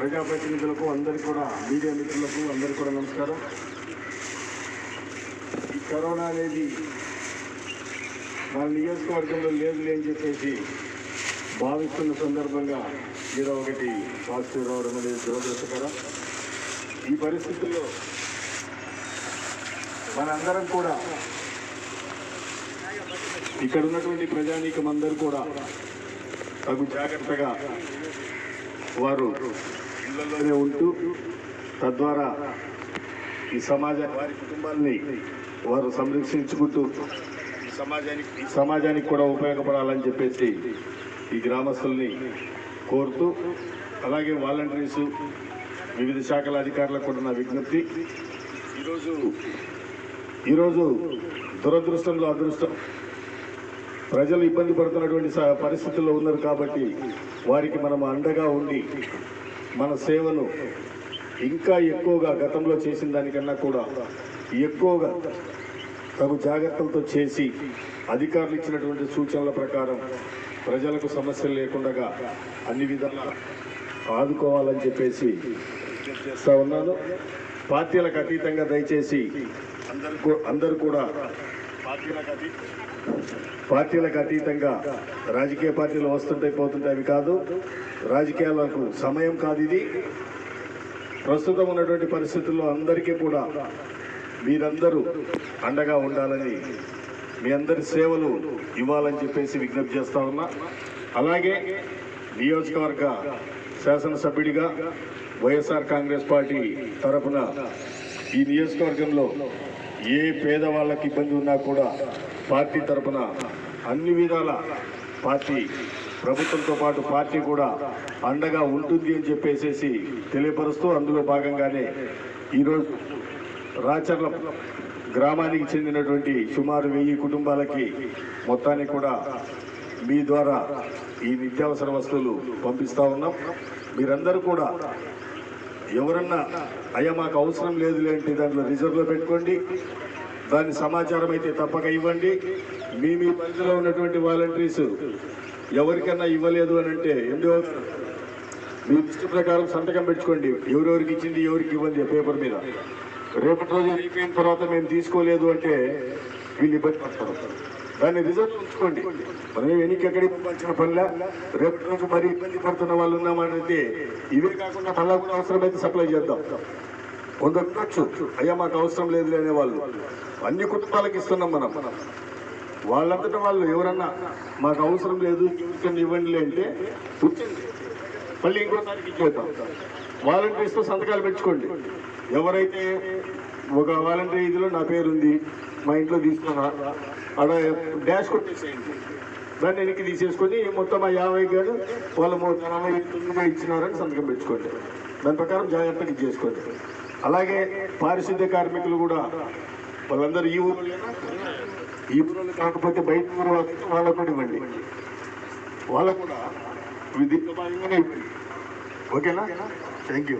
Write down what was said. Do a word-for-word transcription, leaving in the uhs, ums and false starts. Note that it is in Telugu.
ప్రజాప్రతినిధులకు అందరికీ మీడియా మిత్రులకు అందరికీ నమస్కారం। కరోనా అనేది మన నియోజకవర్గంలో లేదు లేని చెప్పేసి భావిస్తున్న సందర్భంగా ఏదో ఒకటి పాజిటివ్ రావడం అనేది దురదృష్టకరం। ఈ పరిస్థితుల్లో మనందరం కూడా ఇక్కడ ఉన్నటువంటి ప్రజానీకం అందరూ కూడా తగు జాగ్రత్తగా వారు ఇళ్లలోనే ఉంటూ తద్వారా ఈ సమాజాన్ని వారి కుటుంబాలని వారు సంరక్షించుకుంటూ ఈ సమాజానికి సమాజానికి కూడా ఉపయోగపడాలని చెప్పేసి ఈ గ్రామస్తుల్ని కోరుతూ, అలాగే వాలంటీర్స్ వివిధ శాఖల అధికారులకు కూడా నా విజ్ఞప్తి, ఈరోజు ఈరోజు దురదృష్టంలో అదృష్టం ప్రజలు ఇబ్బంది పడుతున్నటువంటి పరిస్థితుల్లో ఉన్నారు కాబట్టి వారికి మనం అండగా ఉండి మన సేవను ఇంకా ఎక్కువగా గతంలో చేసిన దానికన్నా కూడా ఎక్కువగా తగు జాగ్రత్తలతో చేసి అధికారులు ఇచ్చినటువంటి సూచనల ప్రకారం ప్రజలకు సమస్యలు లేకుండా అన్ని విధాలా ఆదుకోవాలని చెప్పేసి చేస్తూ ఉన్నాను। పార్టీలకు అతీతంగా దయచేసి అందరూ అందరూ కూడా పార్టీలకు అతీతంగా పార్టీలకు అతీతంగా రాజకీయ పార్టీలు వస్తుంటాయి పోతుంటాయి, అవి కాదు, రాజకీయాలకు సమయం కాదు ఇది। ప్రస్తుతం ఉన్నటువంటి పరిస్థితుల్లో అందరికీ కూడా మీరందరూ అండగా ఉండాలని మీ అందరి సేవలు ఇవ్వాలని చెప్పేసి విజ్ఞప్తి చేస్తా ఉన్నా। అలాగే నియోజకవర్గ శాసనసభ్యుడిగా వైఎస్ఆర్ కాంగ్రెస్ పార్టీ తరఫున ఈ నియోజకవర్గంలో ఏ పేదవాళ్ళకి ఇబ్బంది ఉన్నా కూడా పార్టీ తరఫున అన్ని విధాల పార్టీ ప్రభుత్వంతో పాటు పార్టీ కూడా అండగా ఉంటుంది అని చెప్పేసి తెలియపరుస్తూ, అందులో భాగంగానే ఈరోజు రాచర్ల గ్రామానికి చెందినటువంటి సుమారు వెయ్యి కుటుంబాలకి మొత్తానికి కూడా మీ ద్వారా ఈ నిత్యావసర వస్తువులు పంపిస్తూ ఉన్నాం। మీరందరూ కూడా ఎవరన్నా అయ్యా మాకు అవసరం లేదులే అంటే దాంట్లో రిజర్వ్లో పెట్టుకోండి, దాని సమాచారం అయితే తప్పక ఇవ్వండి। మీ మీ పరిధిలో ఉన్నటువంటి వాలంటీర్స్ ఎవరికన్నా ఇవ్వలేదు అని అంటే ఎందు మీ దృష్టి ప్రకారం సంతకం పెట్టుకోండి, ఎవరెవరికి ఇచ్చింది ఎవరికి ఇవ్వండి పేపర్ మీద। రేపటి రోజు అయిపోయిన తర్వాత మేము తీసుకోలేదు అంటే వీళ్ళు ఇబ్బంది పడతారు, దాన్ని రిజర్వ్ ఉంచుకోండి। మనం వెనక్కి ఎక్కడికి పంచిన పనిలా రేపటి రోజు మరి ఇబ్బంది పడుతున్న వాళ్ళు ఉన్నామనైతే ఇవే కాకుండా మళ్ళా కూడా అవసరమైతే సప్లై చేద్దాం। కొందరు అయ్యా మాకు అవసరం లేదు అనే వాళ్ళు అన్ని కుటుంబాలకు ఇస్తున్నాం మనం, వాళ్ళంతటా వాళ్ళు ఎవరన్నా మాకు అవసరం లేదు ఇవ్వండి అంటే మళ్ళీ ఇంకోసారికి ఇచ్చేద్దాం। వాలంటీర్స్తో సంతకాలు పెట్టుకోండి, ఎవరైతే ఒక వాలంటీర్ ఇదిలో నా పేరుంది మా ఇంట్లో తీసుకున్నా అక్కడ డాష్ కొట్టేసేయండి, దాన్ని వెనక్కి తీసేసుకొని మొత్తం ఆ యాభై ఏడు వాళ్ళు నలభై తొమ్మిదిగా ఇచ్చినారని సంతకం పెట్టుకోండి, దాని ప్రకారం జాగ్రత్తగా ఇచ్చేసుకోండి। అలాగే పారిశుద్ధ్య కార్మికులు కూడా వాళ్ళందరూ ఈ ఊరు ఈ ఊరు కాకపోతే బయట ఊరు వాళ్ళకు కూడా ఇవ్వండి, వాళ్ళకు కూడా దీంతో భాగంగానే ఇవ్వండి, ఓకేనా? Thank you.